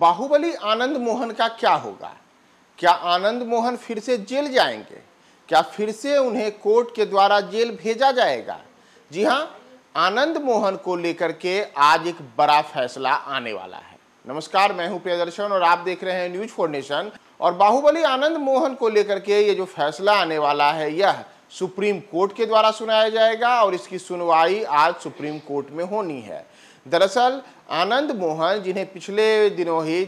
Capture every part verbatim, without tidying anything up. बाहुबली आनंद मोहन का क्या होगा? क्या आनंद मोहन फिर से जेल जाएंगे? क्या फिर से उन्हें कोर्ट के द्वारा जेल भेजा जाएगा? जी हाँ, आनंद मोहन को लेकर के आज एक बड़ा फैसला आने वाला है। नमस्कार, मैं हूँ प्रिय दर्शन और आप देख रहे हैं न्यूज फोर नेशन। और बाहुबली आनंद मोहन को लेकर के ये जो फैसला आने वाला है यह सुप्रीम कोर्ट के द्वारा सुनाया जाएगा और इसकी सुनवाई आज सुप्रीम कोर्ट में होनी है। दरअसल आनंद मोहन, जिन्हें पिछले दिनों ही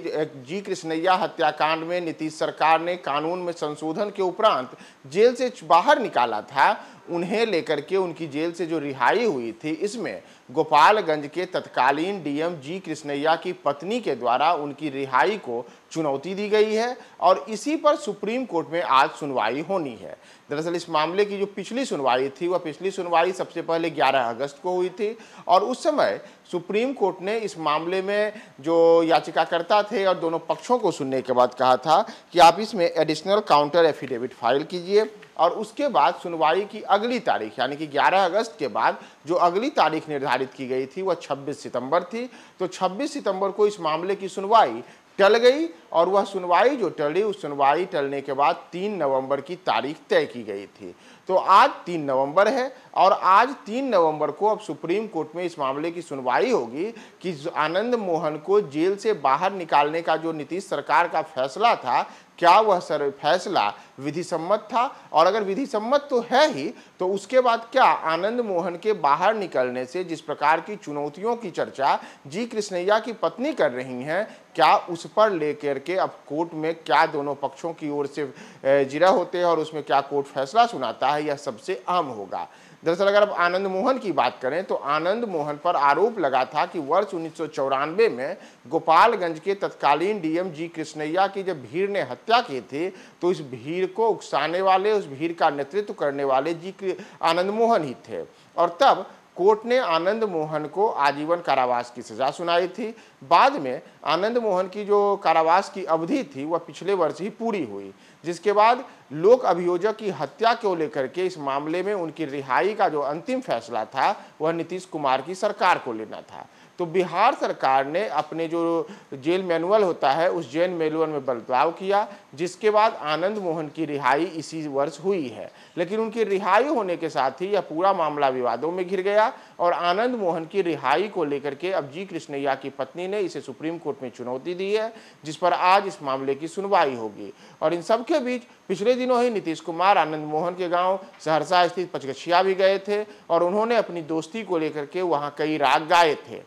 जी कृष्णैया हत्याकांड में नीतीश सरकार ने कानून में संशोधन के उपरांत जेल से बाहर निकाला था, उन्हें लेकर के उनकी जेल से जो रिहाई हुई थी इसमें गोपालगंज के तत्कालीन डीएम जी कृष्णैया की पत्नी के द्वारा उनकी रिहाई को चुनौती दी गई है और इसी पर सुप्रीम कोर्ट में आज सुनवाई होनी है। दरअसल इस मामले की जो पिछली सुनवाई थी वह पिछली सुनवाई सबसे पहले ग्यारह अगस्त को हुई थी और उस समय सुप्रीम कोर्ट ने इस मामले में जो याचिकाकर्ता थे और दोनों पक्षों को सुनने के बाद कहा था कि आप इसमें एडिशनल काउंटर एफिडेविट फाइल कीजिए और उसके बाद सुनवाई की अगली तारीख यानी कि ग्यारह अगस्त के बाद जो अगली तारीख निर्धारित की गई थी वह छब्बीस सितंबर थी। तो छब्बीस सितंबर को इस मामले की सुनवाई टल गई और वह सुनवाई जो टली उस सुनवाई टलने के बाद तीन नवंबर की तारीख तय की गई थी। तो आज तीन नवंबर है और आज तीन नवंबर को अब सुप्रीम कोर्ट में इस मामले की सुनवाई होगी कि आनंद मोहन को जेल से बाहर निकालने का जो नीतीश सरकार का फैसला था क्या वह सर फैसला विधि सम्मत था और अगर विधि सम्मत तो है ही तो उसके बाद क्या आनंद मोहन के बाहर निकलने से जिस प्रकार की चुनौतियों की चर्चा जी कृष्णैया की पत्नी कर रही हैं क्या उस पर लेकर के अब कोर्ट में क्या दोनों पक्षों की ओर से जिरह होते हैं और उसमें क्या कोर्ट फैसला सुनाता है यह सबसे अहम होगा। दरअसल अगर अब आनंद मोहन की बात करें तो आनंद मोहन पर आरोप लगा था कि वर्ष उन्नीस सौ चौरानवे में गोपालगंज के तत्कालीन डीएम जी कृष्णैया की जब भीड़ ने हत्या की थी तो इस भीड़ को उकसाने वाले, उस भीड़ का नेतृत्व करने वाले जी आनंद मोहन ही थे और तब कोर्ट ने आनंद मोहन को आजीवन कारावास की सजा सुनाई थी। बाद में आनंद मोहन की जो कारावास की अवधि थी वह पिछले वर्ष ही पूरी हुई, जिसके बाद लोक अभियोजक की हत्या को लेकर के इस मामले में उनकी रिहाई का जो अंतिम फैसला था वह नीतीश कुमार की सरकार को लेना था। तो बिहार सरकार ने अपने जो जेल मैनुअल होता है उस जेल मैनुअल में बदलाव किया, जिसके बाद आनंद मोहन की रिहाई इसी वर्ष हुई है। लेकिन उनकी रिहाई होने के साथ ही यह पूरा मामला विवादों में घिर गया और आनंद मोहन की रिहाई को लेकर के अब जी कृष्णैया की पत्नी ने इसे सुप्रीम कोर्ट में चुनौती दी है, जिस पर आज इस मामले की सुनवाई होगी। और इन सबके बीच पिछले दिनों ही नीतीश कुमार आनंद मोहन के गाँव सहरसा स्थित पचगछिया भी गए थे और उन्होंने अपनी दोस्ती को लेकर के वहाँ कई राग गाए थे।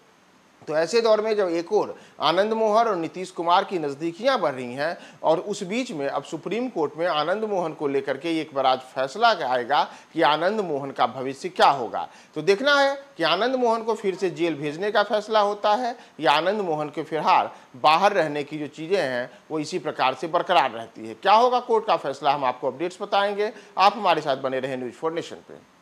तो ऐसे दौर में जब एक और आनंद मोहन और नीतीश कुमार की नज़दीकियां बढ़ रही हैं और उस बीच में अब सुप्रीम कोर्ट में आनंद मोहन को लेकर के एक बार आज फैसला आएगा कि आनंद मोहन का भविष्य क्या होगा। तो देखना है कि आनंद मोहन को फिर से जेल भेजने का फैसला होता है या आनंद मोहन के फिलहाल बाहर रहने की जो चीज़ें हैं वो इसी प्रकार से बरकरार रहती है। क्या होगा कोर्ट का फैसला, हम आपको अपडेट्स बताएंगे। आप हमारे साथ बने रहे न्यूज फोर नेशन पर।